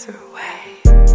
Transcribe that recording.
other way.